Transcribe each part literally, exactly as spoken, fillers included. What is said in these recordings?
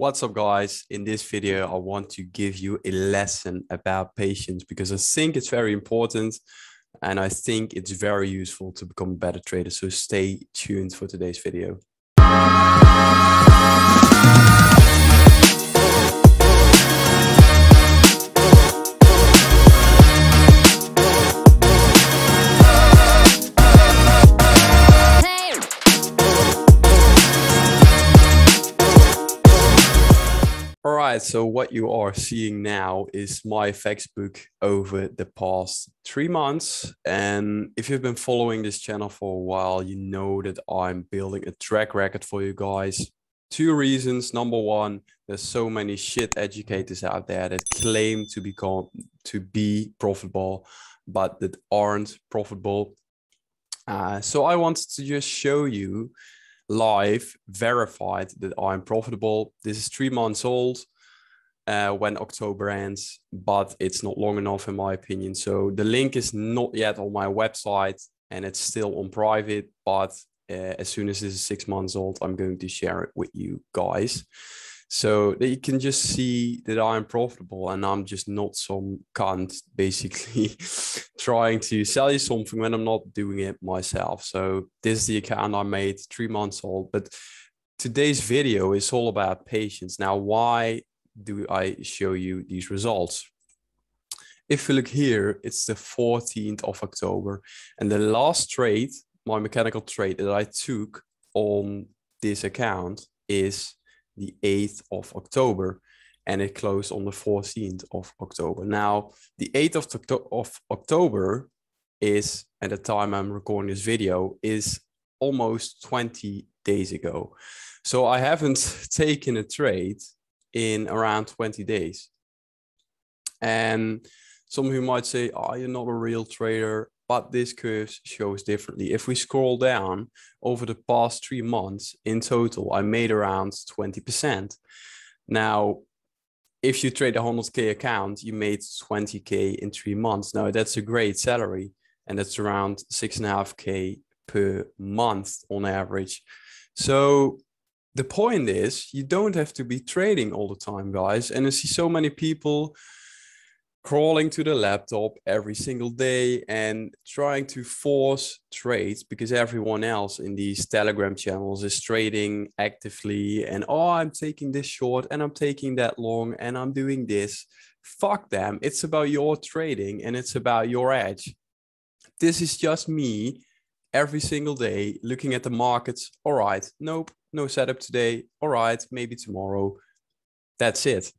What's up, guys? In this video, I want to give you a lesson about patience because I think it's very important and I think it's very useful to become a better trader. So stay tuned for today's video. So what you are seeing now is my facts book over the past three months. And if you've been following this channel for a while, you know that I'm building a track record for you guys. Two reasons. Number one, there's so many shit educators out there that claim to become to be profitable, but that aren't profitable. Uh, so I wanted to just show you live, verified that I'm profitable. This is three months old. Uh, when October ends, but it's not long enough in my opinion. So the link is not yet on my website and it's still on private, but uh, as soon as this is six months old, I'm going to share it with you guys so that you can just see that I'm profitable and I'm just not some cunt basically trying to sell you something when I'm not doing it myself. So this is the account I made, three months old, but today's video is all about patience. Now, why do I show you these results? If you look here, it's the fourteenth of October. And the last trade, my mechanical trade that I took on this account is the eighth of October. And it closed on the fourteenth of October. Now, the eighth of October is, at the time I'm recording this video, is almost twenty days ago. So I haven't taken a trade in around twenty days. And some of you might say, oh, you're not a real trader, but this curve shows differently. If we scroll down over the past three months in total, I made around twenty percent. Now, if you trade a one hundred K account, you made twenty K in three months. Now, that's a great salary, and that's around six and a half K per month on average. So the point is, you don't have to be trading all the time, guys. And I see so many people crawling to the laptop every single day and trying to force trades because everyone else in these Telegram channels is trading actively. And, oh, I'm taking this short and I'm taking that long and I'm doing this. Fuck them. It's about your trading and it's about your edge. This is just me every single day looking at the markets. All right. Nope. No setup today. All right, maybe tomorrow. That's it.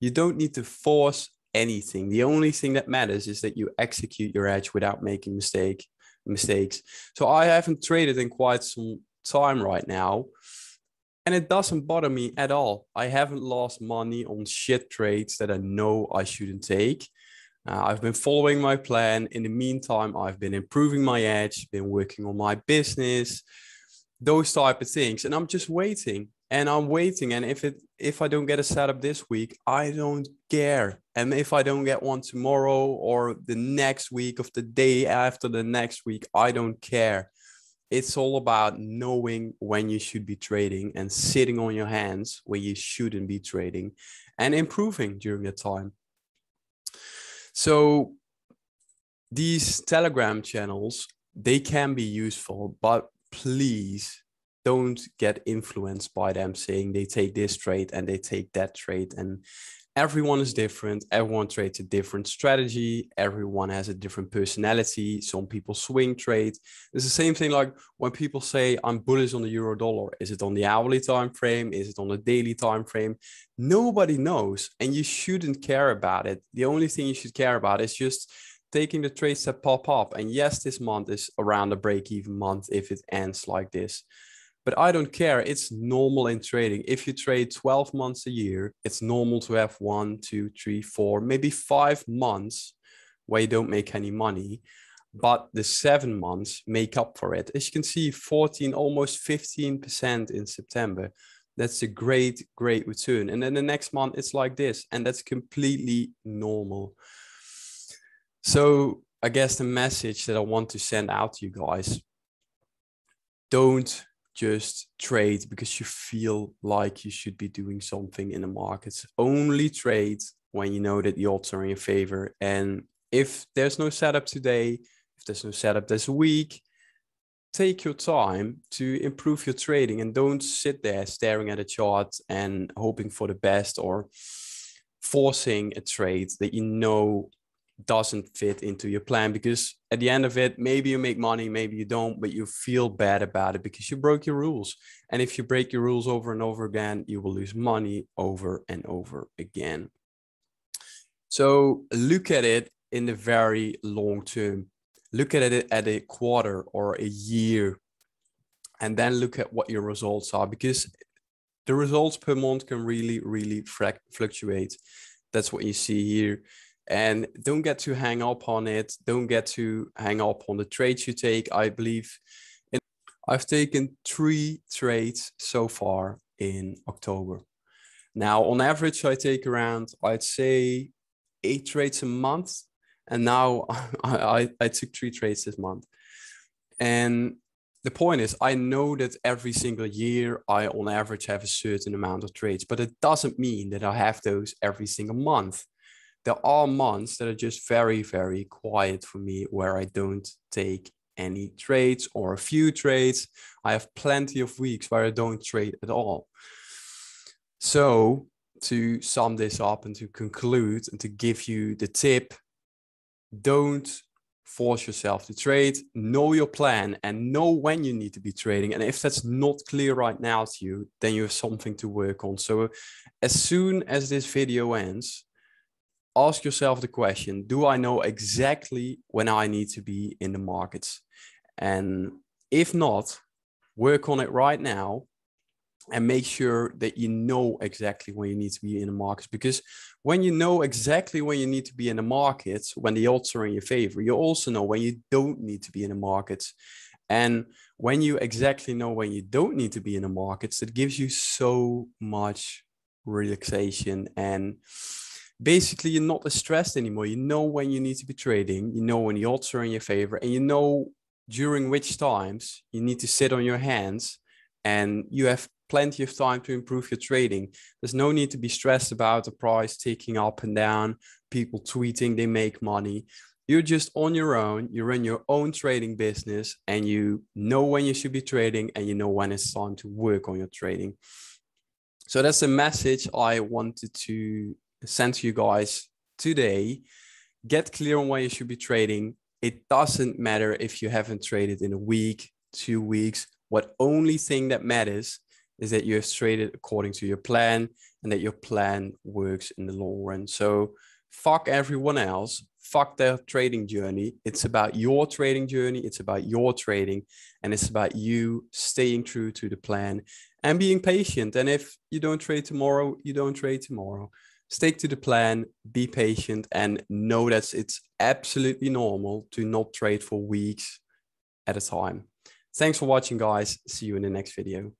You don't need to force anything. The only thing that matters is that you execute your edge without making mistake mistakes. So I haven't traded in quite some time right now, and it doesn't bother me at all. I haven't lost money on shit trades that I know I shouldn't take. Uh, I've been following my plan. In the meantime, I've been improving my edge, been working on my business, those type of things. And I'm just waiting and I'm waiting. And if it, if I don't get a setup this week, I don't care. And if I don't get one tomorrow or the next week of the day after the next week, I don't care. It's all about knowing when you should be trading and sitting on your hands when you shouldn't be trading and improving during that time. So these Telegram channels, they can be useful, but please don't get influenced by them saying they take this trade and they take that trade. And everyone is different. Everyone trades a different strategy. Everyone has a different personality. Some people swing trade. It's the same thing like when people say I'm bullish on the euro dollar. Is it on the hourly time frame? Is it on the daily time frame? Nobody knows. And you shouldn't care about it. The only thing you should care about is just taking the trades that pop up. And yes, this month is around a break-even month if it ends like this. But I don't care. It's normal in trading. If you trade twelve months a year, it's normal to have one, two, three, four, maybe five months where you don't make any money. But the seven months make up for it. As you can see, fourteen, almost fifteen percent in September. That's a great, great return. And then the next month, it's like this. And that's completely normal. So I guess the message that I want to send out to you guys, don't just trade because you feel like you should be doing something in the markets. Only trade when you know that the odds are in your favor. And if there's no setup today, if there's no setup this week, take your time to improve your trading and don't sit there staring at a chart and hoping for the best or forcing a trade that you know doesn't fit into your plan, because at the end of it, maybe you make money, maybe you don't, but you feel bad about it because you broke your rules. And if you break your rules over and over again, you will lose money over and over again. So look at it in the very long term. Look at it at a quarter or a year, and then look at what your results are, because the results per month can really, really fluctuate. That's what you see here. And don't get to hang up on it. Don't get to hang up on the trades you take. I believe in, I've taken three trades so far in October. Now, on average, I take around, I'd say, eight trades a month. And now I, I, I took three trades this month. And the point is, I know that every single year I, on average, have a certain amount of trades, but it doesn't mean that I have those every single month. There are months that are just very, very quiet for me, where I don't take any trades or a few trades. I have plenty of weeks where I don't trade at all. So to sum this up and to conclude and to give you the tip, don't force yourself to trade. Know your plan and know when you need to be trading. And if that's not clear right now to you, then you have something to work on. So as soon as this video ends, ask yourself the question, do I know exactly when I need to be in the markets? And if not, work on it right now and make sure that you know exactly when you need to be in the markets. Because when you know exactly when you need to be in the markets, when the odds are in your favor, you also know when you don't need to be in the markets. And when you exactly know when you don't need to be in the markets, that gives you so much relaxation, and basically, you're not as stressed anymore. You know when you need to be trading, you know when the odds are in your favor, and you know during which times you need to sit on your hands, and you have plenty of time to improve your trading. There's no need to be stressed about the price ticking up and down, people tweeting they make money. You're just on your own, you run your own trading business, and you know when you should be trading, and you know when it's time to work on your trading. So that's the message I wanted to send to you guys today. Get clear on where you should be trading. It doesn't matter if you haven't traded in a week, two weeks. What only thing that matters is that you have traded according to your plan and that your plan works in the long run. So fuck everyone else. Fuck their trading journey. It's about your trading journey. It's about your trading. And it's about you staying true to the plan and being patient. And if you don't trade tomorrow, you don't trade tomorrow. Stick to the plan, be patient, and know that it's absolutely normal to not trade for weeks at a time. Thanks for watching, guys. See you in the next video.